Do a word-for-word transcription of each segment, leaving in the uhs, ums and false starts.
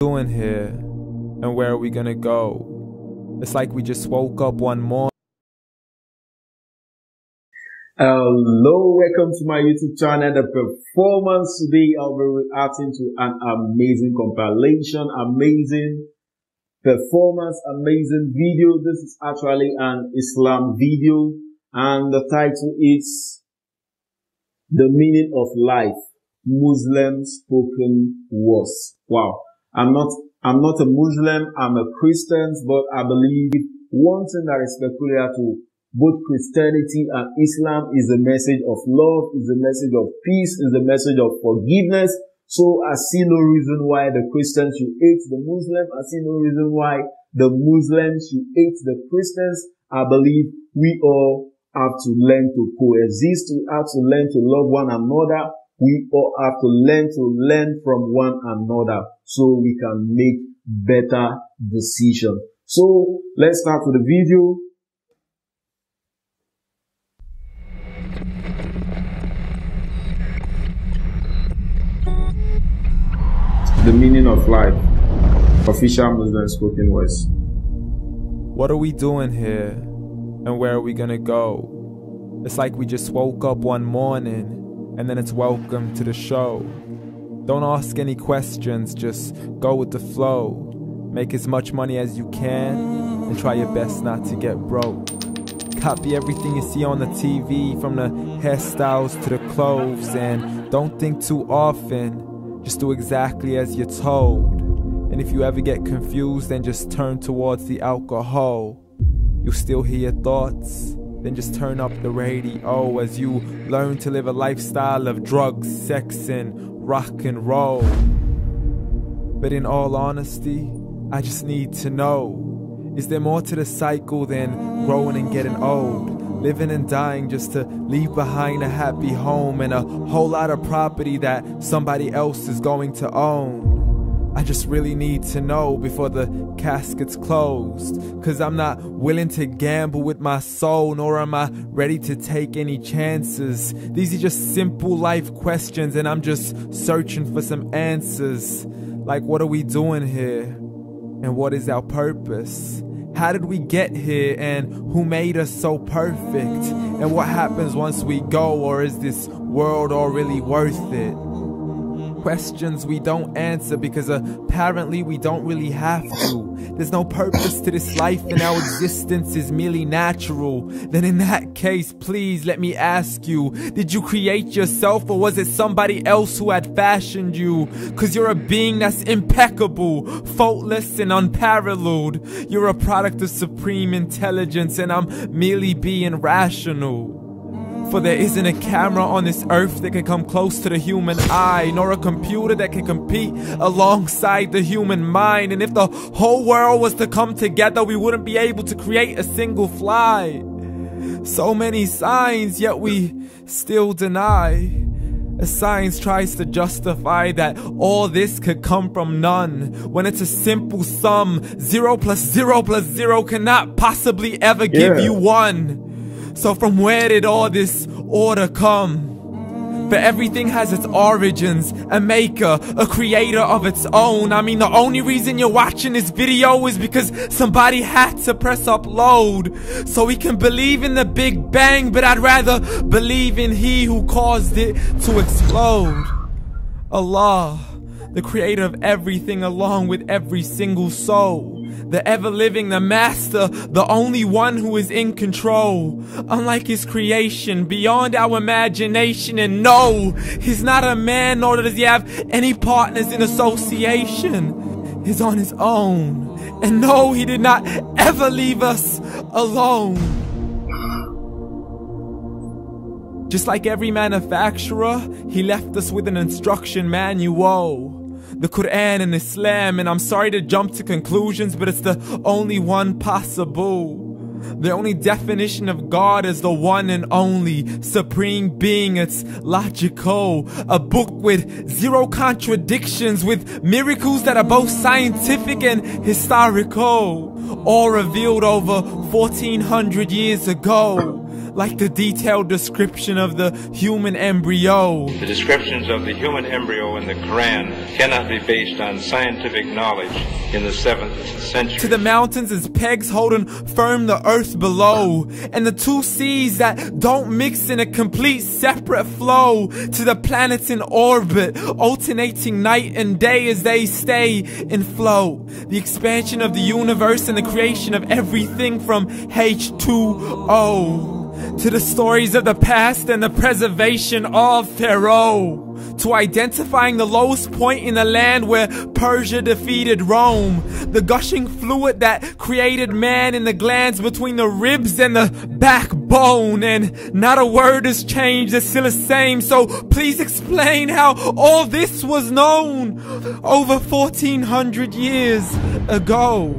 Doing here, and where are we gonna go? It's like we just woke up one morning. Hello, welcome to my YouTube channel. The performance today, I'll be reacting to an amazing compilation, amazing performance, amazing video. This is actually an Islam video, and the title is "The Meaning of Life: Muslim Spoken Words." Wow. I'm not, I'm not a Muslim, I'm a Christian, but I believe one thing that is peculiar to both Christianity and Islam is the message of love, is the message of peace, is the message of forgiveness. So I see no reason why the Christians should hate the Muslims. I see no reason why the Muslims should hate the Christians. I believe we all have to learn to coexist. We have to learn to love one another. We all have to learn to learn from one another so we can make better decisions. So let's start with the video. The meaning of life. Official Muslim spoken words. What are we doing here? And where are we gonna go? It's like we just woke up one morning and then it's welcome to the show. Don't ask any questions, just go with the flow. Make as much money as you can and try your best not to get broke. Copy everything you see on the T V, from the hairstyles to the clothes, and don't think too often, just do exactly as you're told. And if you ever get confused, then just turn towards the alcohol. You'll still hear your thoughts. Then just turn up the radio as you learn to live a lifestyle of drugs, sex, and rock and roll. But in all honesty, I just need to know, is there more to the cycle than growing and getting old? Living and dying just to leave behind a happy home and a whole lot of property that somebody else is going to own. I just really need to know before the casket's closed, cause I'm not willing to gamble with my soul, nor am I ready to take any chances. These are just simple life questions and I'm just searching for some answers. Like, what are we doing here? And what is our purpose? How did we get here, and who made us so perfect? And what happens once we go, or is this world all really worth it? Questions we don't answer because apparently we don't really have to. There's no purpose to this life and our existence is merely natural. Then in that case, please let me ask you, did you create yourself, or was it somebody else who had fashioned you? Cause you're a being that's impeccable, faultless and unparalleled. You're a product of supreme intelligence and I'm merely being rational. For there isn't a camera on this earth that can come close to the human eye, nor a computer that can compete alongside the human mind. And if the whole world was to come together, we wouldn't be able to create a single fly. So many signs, yet we still deny. As science tries to justify that all this could come from none, when it's a simple sum, zero plus zero plus zero cannot possibly ever give yeah. you one. So from where did all this order come? For everything has its origins, a maker, a creator of its own. I mean, the only reason you're watching this video is because somebody had to press upload. So we can believe in the Big Bang, but I'd rather believe in He who caused it to explode. Allah, the creator of everything along with every single soul. The ever-living, the master, the only one who is in control. Unlike his creation, beyond our imagination, and no, he's not a man, nor does he have any partners in association. He's on his own. And no, he did not ever leave us alone. Just like every manufacturer, he left us with an instruction manual. The Quran and Islam, and I'm sorry to jump to conclusions, but it's the only one possible. The only definition of God is the one and only supreme being. It's logical, a book with zero contradictions, with miracles that are both scientific and historical, all revealed over fourteen hundred years ago. like the detailed description of the human embryo. The descriptions of the human embryo in the Quran cannot be based on scientific knowledge in the seventh century. To the mountains as pegs holding firm the earth below, and the two seas that don't mix in a complete separate flow, to the planets in orbit, alternating night and day as they stay in flow. The expansion of the universe and the creation of everything from H two O, to the stories of the past and the preservation of Pharaoh, to identifying the lowest point in the land where Persia defeated Rome, the gushing fluid that created man in the glands between the ribs and the backbone, and not a word has changed, it's still the same, so please explain how all this was known over fourteen hundred years ago.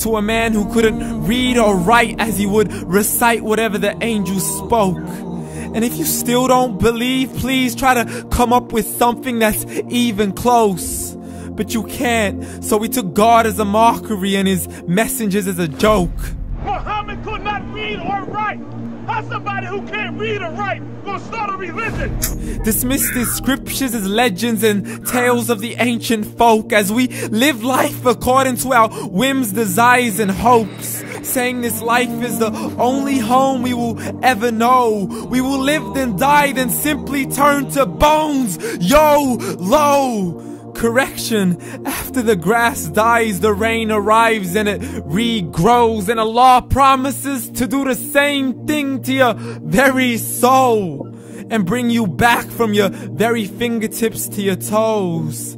To a man who couldn't read or write as he would recite whatever the angel spoke. And if you still don't believe, please try to come up with something that's even close. But you can't, so we took God as a mockery and his messengers as a joke. Muhammad could not read or write! How's somebody who can't read or write gonna start a religion? Dismissed his scriptures as legends and tales of the ancient folk as we live life according to our whims, desires, and hopes, saying this life is the only home we will ever know. We will live then die then simply turn to bones. YOLO! Correction, after the grass dies, the rain arrives and it regrows, and Allah promises to do the same thing to your very soul and bring you back from your very fingertips to your toes,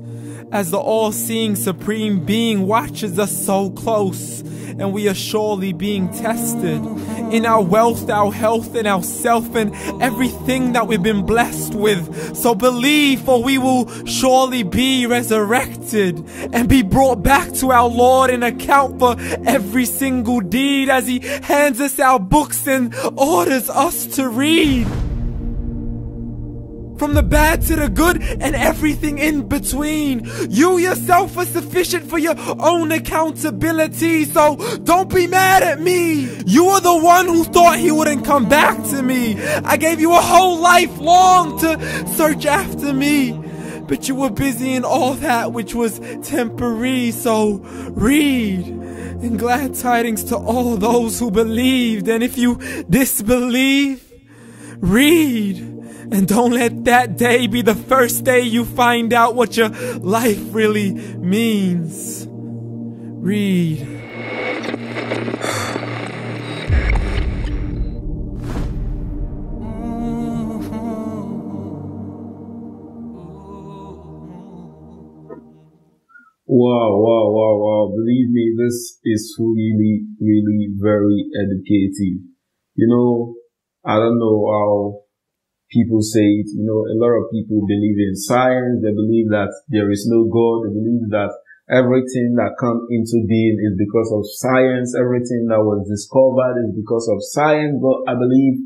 as the all-seeing Supreme Being watches us so close, and we are surely being tested in our wealth, our health, and our self, and everything that we've been blessed with. So believe, for we will surely be resurrected and be brought back to our Lord and account for every single deed as He hands us our books and orders us to read. From the bad to the good and everything in between. You yourself are sufficient for your own accountability, so don't be mad at me. You are the one who thought he wouldn't come back to me. I gave you a whole life long to search after me, but you were busy in all that which was temporary, so read. And glad tidings to all those who believed, and if you disbelieve, read. And don't let that day be the first day you find out what your life really means. Read. Wow, wow, wow, wow. Believe me, this is really, really very educative. You know, I don't know how people say it, you know, a lot of people believe in science, they believe that there is no God, they believe that everything that comes into being is because of science, everything that was discovered is because of science, but I believe,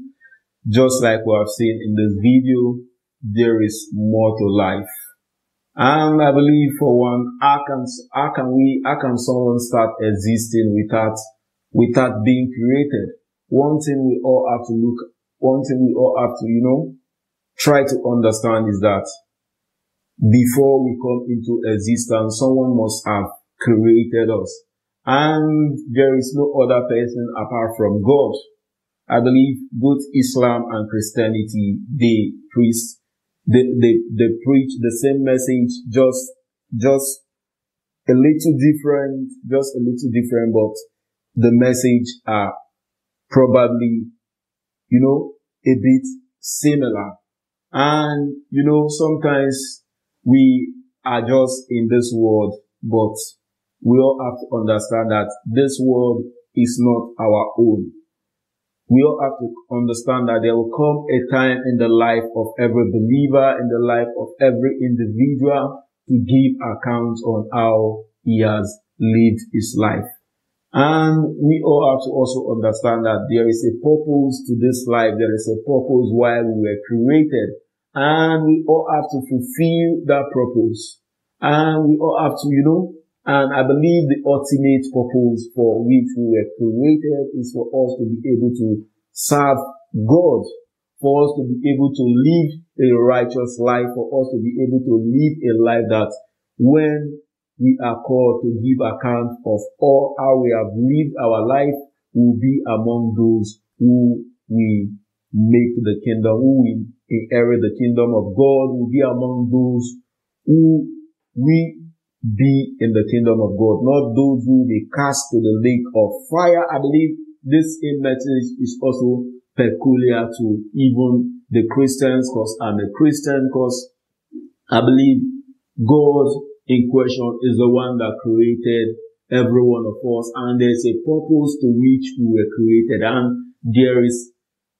just like we have seen in this video, there is more to life. And I believe, for one, how can, how can we, how can someone start existing without, without being created? One thing we all have to look at, one thing we all have to, you know, try to understand is that before we come into existence, someone must have created us. And there is no other person apart from God. I believe both Islam and Christianity, they preach, they, they, they preach the same message, just, just a little different, just a little different, but the message are probably, you know, a bit similar. And, you know, sometimes we are just in this world, but we all have to understand that this world is not our own. We all have to understand that there will come a time in the life of every believer, in the life of every individual, to give account on how he has lived his life. And we all have to also understand that there is a purpose to this life. There is a purpose why we were created. And we all have to fulfill that purpose. And we all have to, you know, and I believe the ultimate purpose for which we were created is for us to be able to serve God for us to be able to live a righteous life, for us to be able to live a life that when we are called to give account of all how we have lived our life, will be among those who we make the kingdom, who we inherit the kingdom of God, will be among those who we be in the kingdom of God, not those who be cast to the lake of fire. I believe this message is also peculiar to even the Christians, because I'm a Christian, because I believe God in question is the one that created every one of us, and there's a purpose to which we were created, and there is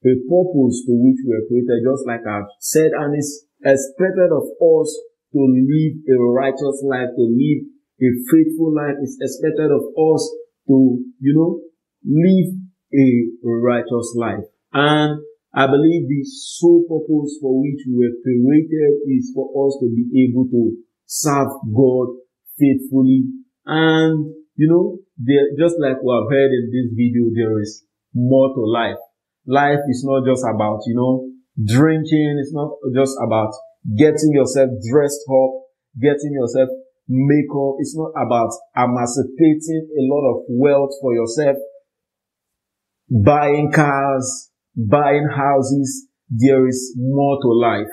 a purpose to which we were created, just like I've said, and it's expected of us to live a righteous life, to live a faithful life. It's expected of us to, you know, live a righteous life. And I believe the sole purpose for which we were created is for us to be able to serve God faithfully. And, you know, there, just like we have heard in this video, there is more to life. Life is not just about, you know, drinking. It's not just about getting yourself dressed up, getting yourself makeup. It's not about emancipating a lot of wealth for yourself, buying cars, buying houses. There is more to life.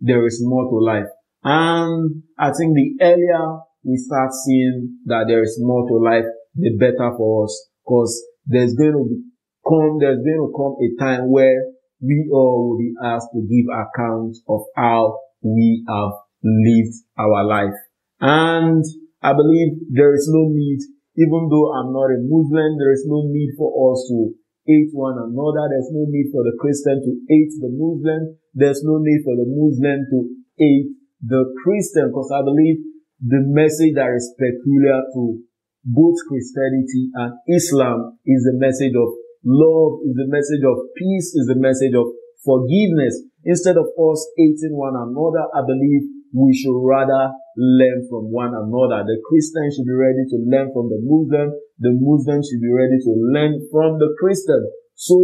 There is more to life. And I think the earlier we start seeing that there is more to life, the better for us, because there's going to be come, there's going to come a time where we all will be asked to give account of how we have lived our life. And I believe there is no need, even though I'm not a Muslim, there is no need for us to hate one another. There's no need for the Christian to hate the Muslim. There's no need for the Muslim to hate the Christian, because I believe the message that is peculiar to both Christianity and Islam is the message of love, is the message of peace, is the message of forgiveness. Instead of us hating one another, I believe we should rather learn from one another. The Christian should be ready to learn from the Muslim. The Muslim should be ready to learn from the Christian, so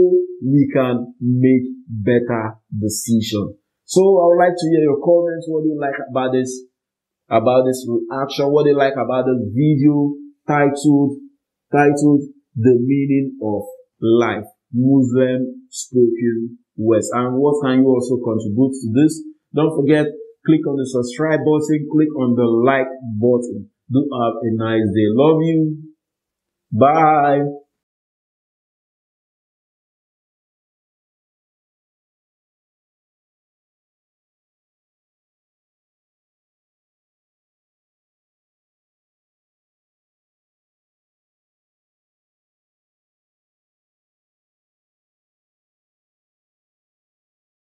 we can make better decisions. So I would like to hear your comments. What do you like about this, about this reaction? What do you like about this video titled, titled The Meaning of Life, Muslim Spoken Words? And what can you also contribute to this? Don't forget, click on the subscribe button, click on the like button. Do have a nice day. Love you. Bye.